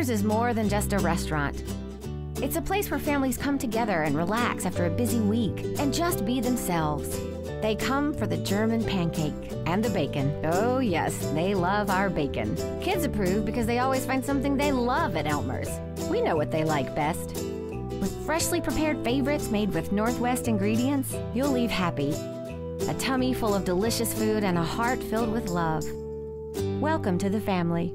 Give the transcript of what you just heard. Elmer's is more than just a restaurant. It's a place where families come together and relax after a busy week and just be themselves. They come for the German pancake and the bacon. Oh yes, they love our bacon. Kids approve because they always find something they love at Elmer's. We know what they like best. With freshly prepared favorites made with Northwest ingredients, you'll leave happy. A tummy full of delicious food and a heart filled with love. Welcome to the family.